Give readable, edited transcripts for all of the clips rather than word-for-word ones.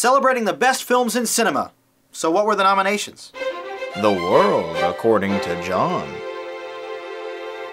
celebrating the best films in cinema. So what were the nominations? The world, according to John.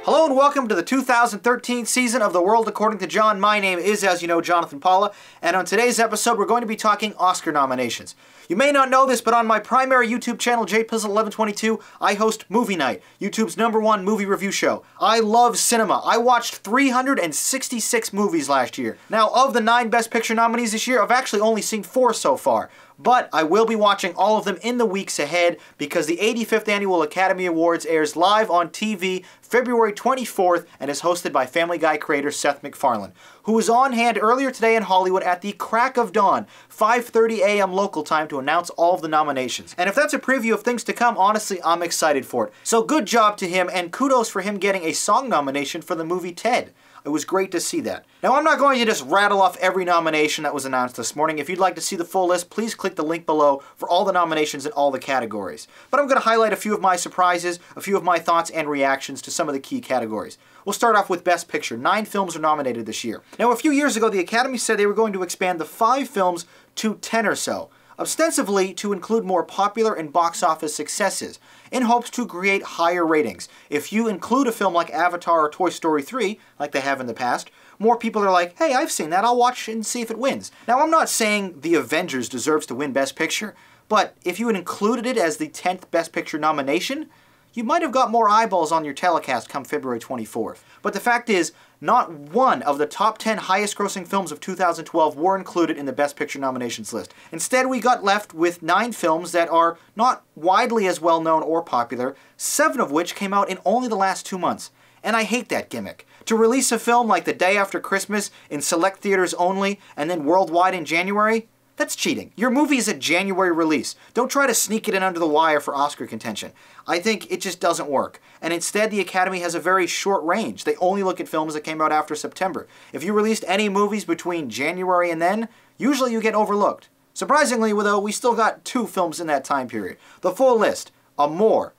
Hello and welcome to the 2013 season of The World According to John. My name is, as you know, Jonathan Paula, and on today's episode we're going to be talking Oscar nominations. You may not know this, but on my primary YouTube channel, JPizzle1122, I host Movie Night, YouTube's #1 movie review show. I love cinema. I watched 366 movies last year. Now, of the 9 Best Picture nominees this year, I've actually only seen 4 so far. But I will be watching all of them in the weeks ahead because the 85th Annual Academy Awards airs live on TV February 24th and is hosted by Family Guy creator Seth MacFarlane, who was on hand earlier today in Hollywood at the crack of dawn, 5:30 a.m. local time, to announce all of the nominations. And if that's a preview of things to come, honestly, I'm excited for it. So good job to him, and kudos for him getting a song nomination for the movie Ted. It was great to see that. Now, I'm not going to just rattle off every nomination that was announced this morning. If you'd like to see the full list, please click the link below for all the nominations in all the categories. But I'm going to highlight a few of my surprises, a few of my thoughts and reactions to some of the key categories. We'll start off with Best Picture. 9 films are nominated this year. Now, a few years ago, the Academy said they were going to expand the 5 films to 10 or so, ostensibly to include more popular and box office successes, in hopes to create higher ratings. If you include a film like Avatar or Toy Story 3, like they have in the past, more people are like, hey, I've seen that, I'll watch and see if it wins. Now, I'm not saying The Avengers deserves to win Best Picture, but if you had included it as the 10th Best Picture nomination, you might have got more eyeballs on your telecast come February 24th. But the fact is, not one of the top 10 highest-grossing films of 2012 were included in the Best Picture nominations list. Instead, we got left with 9 films that are not widely as well-known or popular, 7 of which came out in only the last 2 months. And I hate that gimmick. To release a film like the day after Christmas in select theaters only, and then worldwide in January? That's cheating. Your movie is a January release. Don't try to sneak it in under the wire for Oscar contention. I think it just doesn't work. And instead, the Academy has a very short range. They only look at films that came out after September. If you released any movies between January and then, usually you get overlooked. Surprisingly, though, we still got 2 films in that time period. The full list: Amour,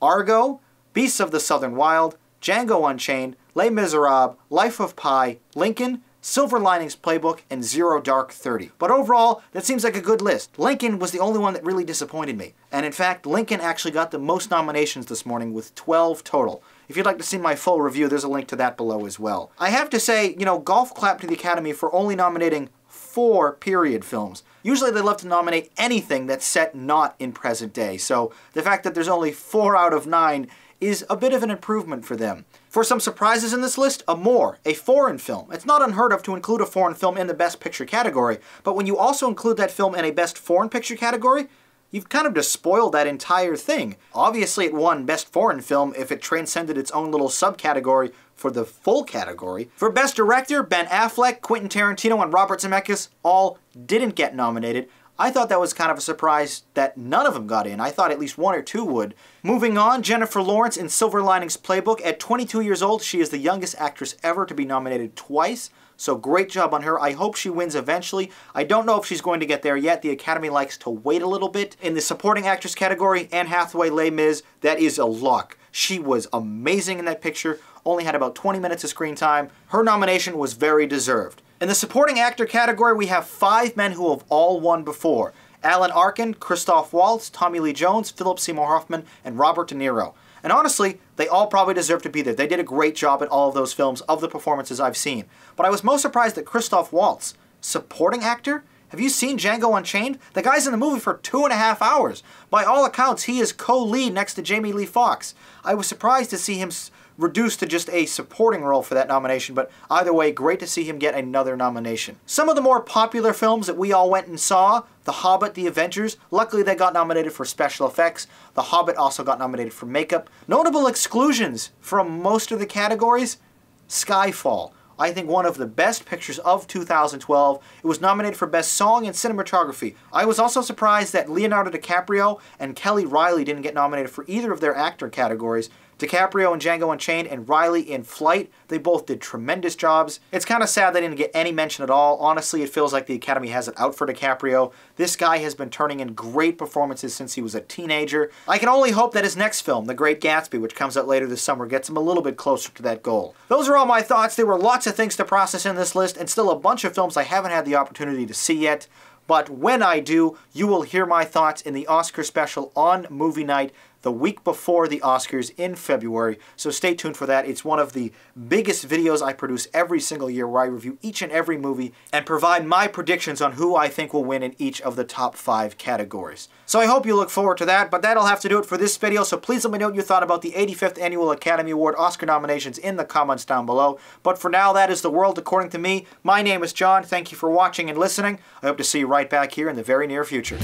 Argo, Beasts of the Southern Wild, Django Unchained, Les Misérables, Life of Pi, Lincoln, Silver Linings Playbook, and Zero Dark 30. But overall, that seems like a good list. Lincoln was the only one that really disappointed me. And in fact, Lincoln actually got the most nominations this morning with 12 total. If you'd like to see my full review, there's a link to that below as well. I have to say, you know, golf clap to the Academy for only nominating 4 period films. Usually they love to nominate anything that's set not in present day, so the fact that there's only 4 out of 9 is a bit of an improvement for them. For some surprises in this list, Amour, a foreign film. It's not unheard of to include a foreign film in the Best Picture category, but when you also include that film in a Best Foreign Picture category, you've kind of just spoiled that entire thing. Obviously it won Best Foreign Film if it transcended its own little subcategory for the full category. For Best Director, Ben Affleck, Quentin Tarantino, and Robert Zemeckis all didn't get nominated. I thought that was kind of a surprise that none of them got in. I thought at least 1 or 2 would. Moving on, Jennifer Lawrence in Silver Linings Playbook. At 22 years old, she is the youngest actress ever to be nominated twice. So great job on her. I hope she wins eventually. I don't know if she's going to get there yet. The Academy likes to wait a little bit. In the supporting actress category, Anne Hathaway, Les Mis, that is a lock. She was amazing in that picture. Only had about 20 minutes of screen time. Her nomination was very deserved. In the supporting actor category, we have 5 men who have all won before: Alan Arkin, Christoph Waltz, Tommy Lee Jones, Philip Seymour Hoffman, and Robert De Niro. And honestly, they all probably deserve to be there. They did a great job at all of those films, of the performances I've seen. But I was most surprised that Christoph Waltz, supporting actor? Have you seen Django Unchained? The guy's in the movie for 2.5 hours. By all accounts, he is co-lead next to Jamie Lee Fox. I was surprised to see him reduced to just a supporting role for that nomination, but either way, great to see him get another nomination. Some of the more popular films that we all went and saw: The Hobbit, The Avengers. Luckily, they got nominated for special effects. The Hobbit also got nominated for makeup. Notable exclusions from most of the categories: Skyfall, I think one of the best pictures of 2012. It was nominated for Best Song and Cinematography. I was also surprised that Leonardo DiCaprio and Kelly Riley didn't get nominated for either of their actor categories. DiCaprio in Django Unchained and Riley in Flight, they both did tremendous jobs. It's kind of sad they didn't get any mention at all. Honestly, it feels like the Academy has it out for DiCaprio. This guy has been turning in great performances since he was a teenager. I can only hope that his next film, The Great Gatsby, which comes out later this summer, gets him a little bit closer to that goal. Those are all my thoughts. There were lots of things to process in this list, and still a bunch of films I haven't had the opportunity to see yet. But when I do, you will hear my thoughts in the Oscar special on movie night the week before the Oscars in February. So stay tuned for that. It's one of the biggest videos I produce every single year, where I review each and every movie and provide my predictions on who I think will win in each of the top 5 categories. So I hope you look forward to that, but that'll have to do it for this video. So please let me know what you thought about the 85th Annual Academy Award Oscar nominations in the comments down below. But for now, that is the world according to me. My name is John. Thank you for watching and listening. I hope to see you right back here in the very near future.